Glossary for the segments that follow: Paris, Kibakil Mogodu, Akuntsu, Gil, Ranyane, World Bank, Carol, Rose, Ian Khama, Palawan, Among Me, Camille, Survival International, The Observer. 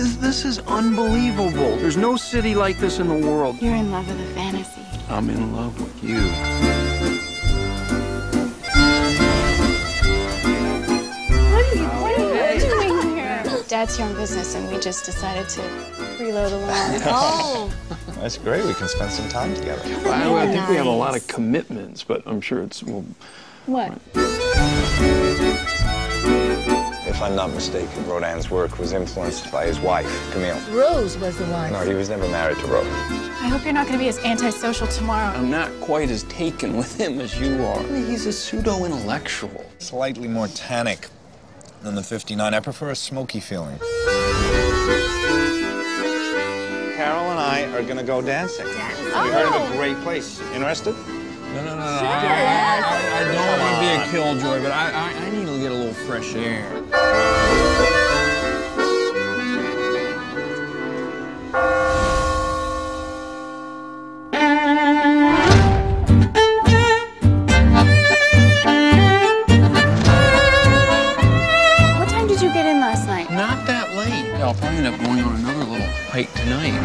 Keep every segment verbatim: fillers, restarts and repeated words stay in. Because this is unbelievable. There's no city like this in the world. You're in love with a fantasy. I'm in love with you. What are you, what are you doing here? Dad's here in business, and we just decided to reload along. Oh. That's great. We can spend some time together. Well, I, I think we have a lot of commitments, but I'm sure it's... Well, what? If I'm not mistaken, Rodin's work was influenced by his wife, Camille. Rose was the wife. No, he was never married to Rose. I hope you're not going to be as antisocial tomorrow. I'm not quite as taken with him as you are. He's a pseudo-intellectual. Slightly more tannic than the fifty-nine. I prefer a smoky feeling. Carol and I are going to go dancing. Dancing? We oh. heard of a great place. Interested? No, no, no, no. Sure. I, I, I don't want to be a killjoy, but I, I, I need to get a little fresh air. What time did you get in last night? Not that late. Yeah, I'll probably end up going on another little hike tonight.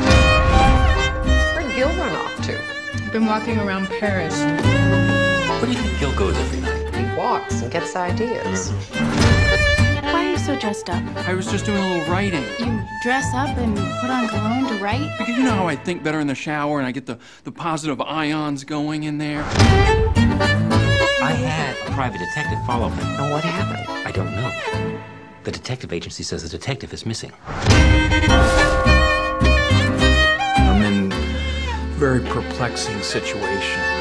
Where'd Gil run off to? Been walking around Paris. Where do you think Gil goes every night? He walks and gets ideas. Why are you so dressed up? I was just doing a little writing. You dress up and put on cologne to write? Because you know how I think better in the shower and I get the, the positive ions going in there. I had a private detective follow me. Now what happened? I don't know. The detective agency says the detective is missing. Very perplexing situation.